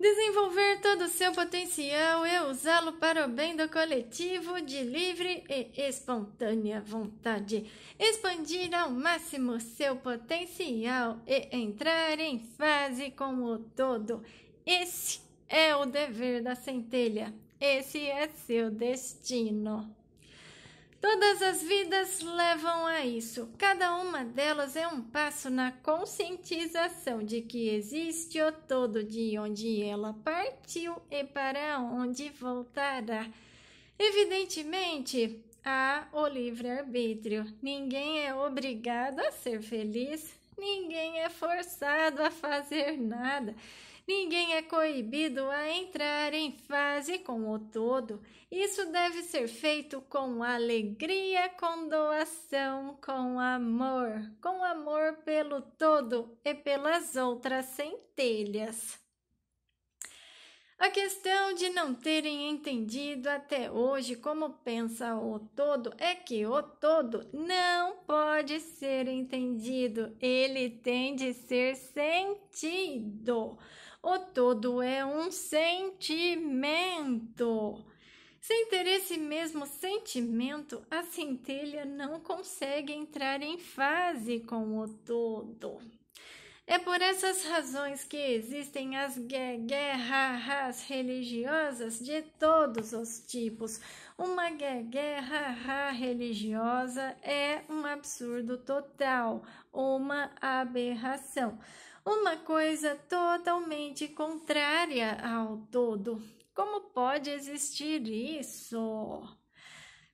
Desenvolver todo o seu potencial e usá-lo para o bem do coletivo de livre e espontânea vontade. Expandir ao máximo seu potencial e entrar em fase com o todo. Esse é o dever da centelha. Esse é seu destino. Todas as vidas levam a isso. Cada uma delas é um passo na conscientização de que existe o todo de onde ela partiu e para onde voltará. Evidentemente, há o livre-arbítrio. Ninguém é obrigado a ser feliz. Ninguém é forçado a fazer nada. Ninguém é coibido a entrar em fase com o todo. Isso deve ser feito com alegria, com doação, com amor pelo todo e pelas outras centelhas. A questão de não terem entendido até hoje como pensa o todo é que o todo não pode ser entendido, ele tem de ser sentido. O todo é um sentimento. Sem ter esse mesmo sentimento, a centelha não consegue entrar em fase com o todo. É por essas razões que existem as guerras religiosas de todos os tipos. Uma guerra religiosa é um absurdo total, uma aberração, uma coisa totalmente contrária ao todo. Como pode existir isso?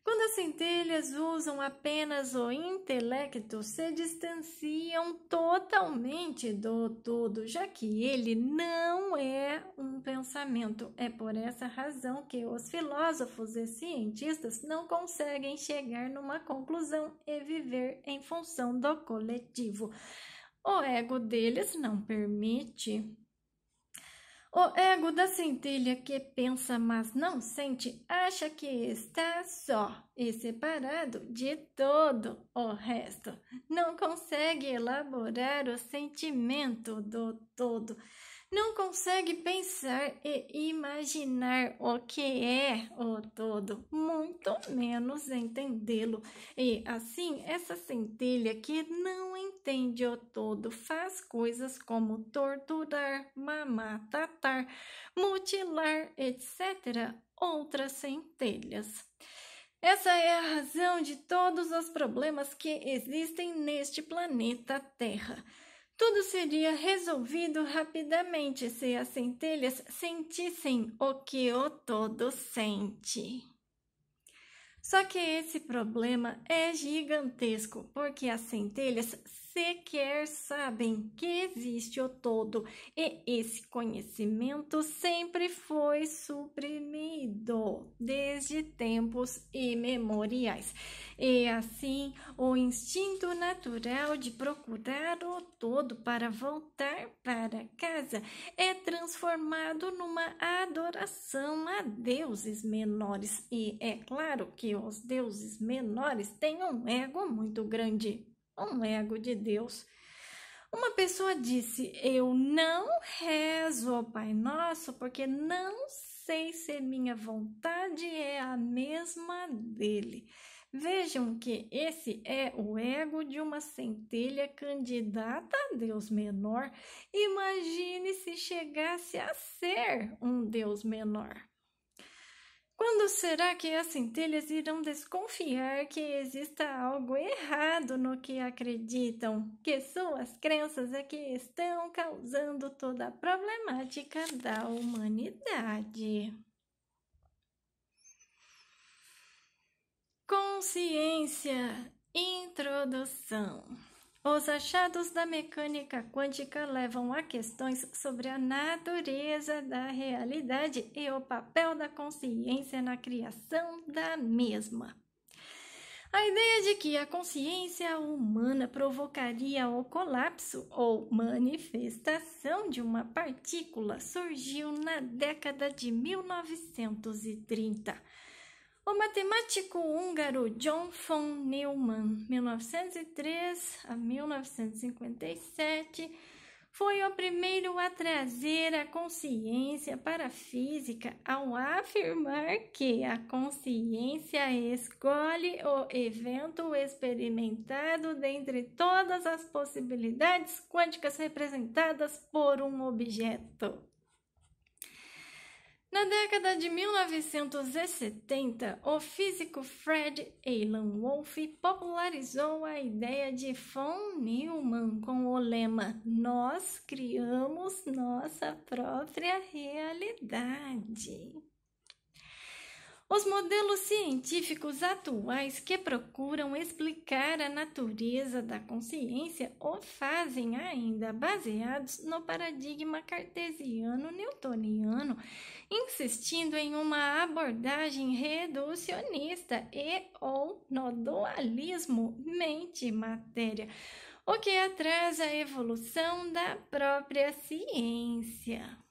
Quando as centelhas usam apenas o intelecto, se distanciam totalmente do todo, já que ele não é um pensamento. É por essa razão que os filósofos e cientistas não conseguem chegar numa conclusão e viver em função do coletivo. O ego deles não permite. O ego da centelha que pensa, mas não sente, acha que está só e separado de todo o resto. Não consegue elaborar o sentimento do todo. Não consegue pensar e imaginar o que é o todo, muito menos entendê-lo. E assim, essa centelha que não entende o todo faz coisas como torturar, mamar, tratar, mutilar, etc. outras centelhas. Essa é a razão de todos os problemas que existem neste planeta Terra. Tudo seria resolvido rapidamente se as centelhas sentissem o que o todo sente. Só que esse problema é gigantesco, porque as centelhas sequer sabem que existe o todo e esse conhecimento sempre foi suprimido desde tempos imemoriais. E assim, o instinto natural de procurar o todo para voltar para casa é transformado numa adoração a deuses menores. E é claro que os deuses menores têm um ego muito grande, um ego de Deus. Uma pessoa disse: eu não rezo ao Pai Nosso porque não sei se minha vontade é a mesma dele. Vejam que esse é o ego de uma centelha candidata a Deus menor. Imagine se chegasse a ser um Deus menor. Quando será que as centelhas irão desconfiar que exista algo errado no que acreditam, que suas crenças é que estão causando toda a problemática da humanidade? Consciência, introdução. Os achados da mecânica quântica levam a questões sobre a natureza da realidade e o papel da consciência na criação da mesma. A ideia de que a consciência humana provocaria o colapso ou manifestação de uma partícula surgiu na década de 1930. O matemático húngaro John von Neumann, 1903 a 1957, foi o primeiro a trazer a consciência para a física ao afirmar que a consciência escolhe o evento experimentado dentre todas as possibilidades quânticas representadas por um objeto. Na década de 1970, o físico Fred Alan Wolf popularizou a ideia de von Neumann com o lema "Nós criamos nossa própria realidade". Os modelos científicos atuais que procuram explicar a natureza da consciência o fazem ainda baseados no paradigma cartesiano-newtoniano, insistindo em uma abordagem reducionista e/ou no dualismo mente-matéria, o que atrasa a evolução da própria ciência.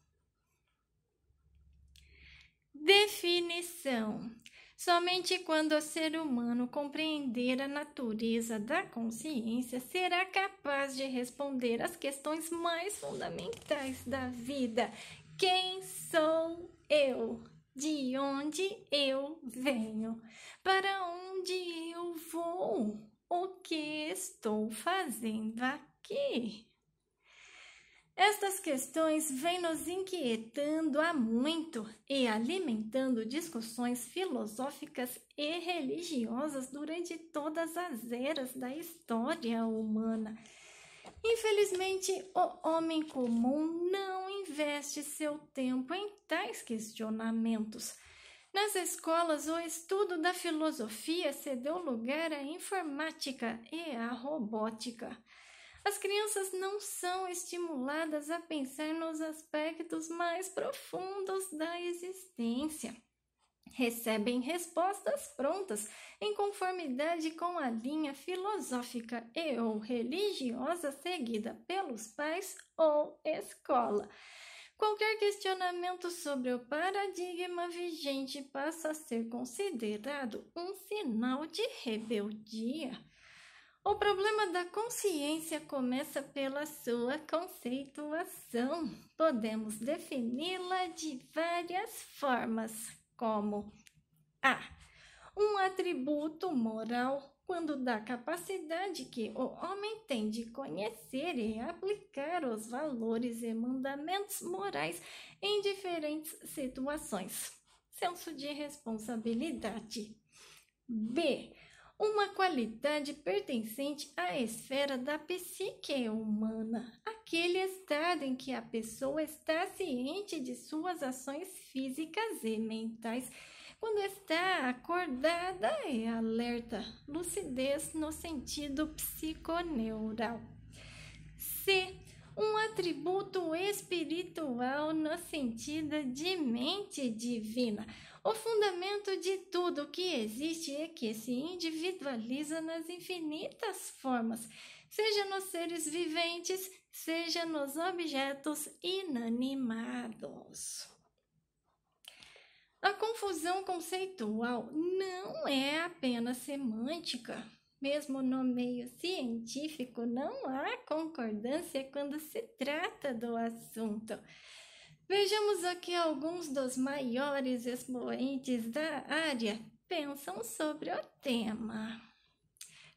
Definição. Somente quando o ser humano compreender a natureza da consciência, será capaz de responder às questões mais fundamentais da vida. Quem sou eu? De onde eu venho? Para onde eu vou? O que estou fazendo aqui? Estas questões vêm nos inquietando há muito e alimentando discussões filosóficas e religiosas durante todas as eras da história humana. Infelizmente, o homem comum não investe seu tempo em tais questionamentos. Nas escolas, o estudo da filosofia cedeu lugar à informática e à robótica. As crianças não são estimuladas a pensar nos aspectos mais profundos da existência. Recebem respostas prontas, em conformidade com a linha filosófica e ou religiosa seguida pelos pais ou escola. Qualquer questionamento sobre o paradigma vigente passa a ser considerado um sinal de rebeldia. O problema da consciência começa pela sua conceituação. Podemos defini-la de várias formas, como a. Um atributo moral, quando da capacidade que o homem tem de conhecer e aplicar os valores e mandamentos morais em diferentes situações. Senso de responsabilidade. B. Uma qualidade pertencente à esfera da psique humana, aquele estado em que a pessoa está ciente de suas ações físicas e mentais, quando está acordada e alerta, lucidez no sentido psiconeural. C. Um atributo espiritual no sentido de mente divina, o fundamento de tudo que existe e que se individualiza nas infinitas formas, seja nos seres viventes, seja nos objetos inanimados. A confusão conceitual não é apenas semântica. Mesmo no meio científico, não há concordância quando se trata do assunto. Vejamos o que alguns dos maiores expoentes da área pensam sobre o tema.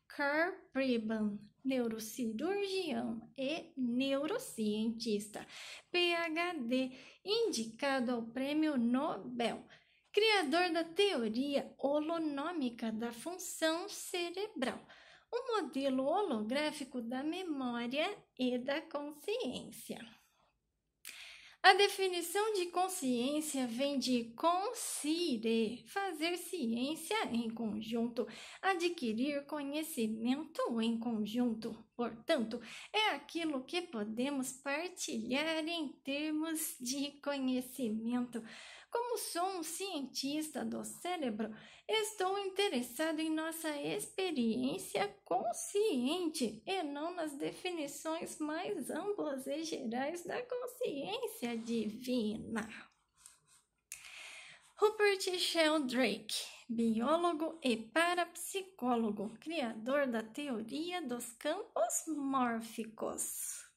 Karl Pribram, neurocirurgião e neurocientista, PhD, indicado ao Prêmio Nobel, criador da teoria holonômica da função cerebral, um modelo holográfico da memória e da consciência. A definição de consciência vem de conscire, fazer ciência em conjunto, adquirir conhecimento em conjunto. Portanto, é aquilo que podemos partilhar em termos de conhecimento. Como sou um cientista do cérebro, estou interessado em nossa experiência consciente e não nas definições mais amplas e gerais da consciência divina. Rupert Sheldrake, biólogo e parapsicólogo, criador da teoria dos campos mórficos.